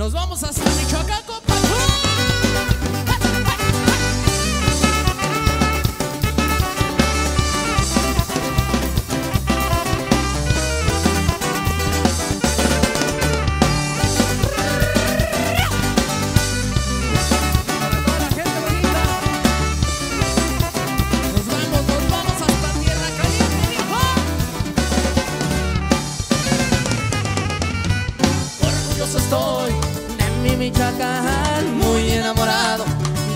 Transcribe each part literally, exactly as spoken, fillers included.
nos vamos hasta Michoacán, compa. Estoy de mi Michoacán, muy enamorado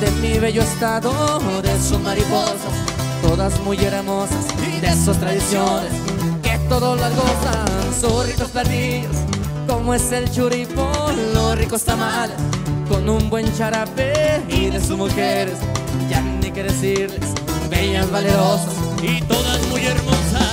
de mi bello estado, de sus mariposas, todas muy hermosas, y de sus tradiciones, que todos las gozan. Sus ricos platillos, como es el churipo, los ricos tamales, con un buen charape, y de sus mujeres, ya ni qué decirles, bellas, valerosas, y todas muy hermosas.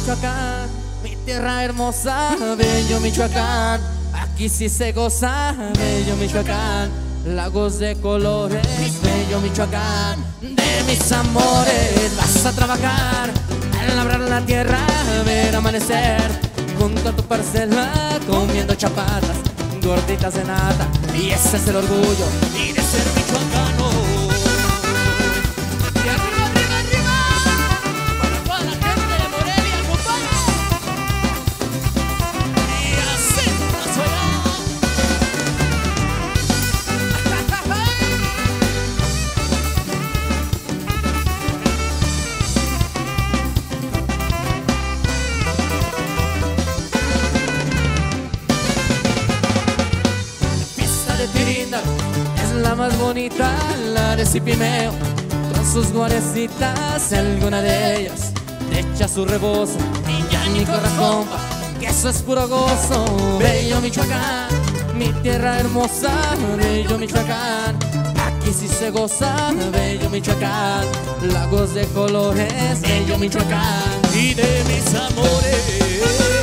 Michoacán, mi tierra hermosa, bello Michoacán, aquí sí se goza, bello Michoacán, lagos de colores, bello Michoacán, de mis amores. Vas a trabajar, a labrar la tierra, a ver amanecer, junto a tu parcela, comiendo chapatas, gorditas de nata, y ese es el orgullo, y de ser michoacano. Es la más bonita, la de Cipimeo, con sus guarecitas, alguna de ellas te echa su rebozo, y ya ni corra compa, que eso es puro gozo. Bello Michoacán, mi tierra hermosa, bello Michoacán, aquí sí se goza, bello Michoacán, lagos de colores, bello Michoacán, y de mis amores.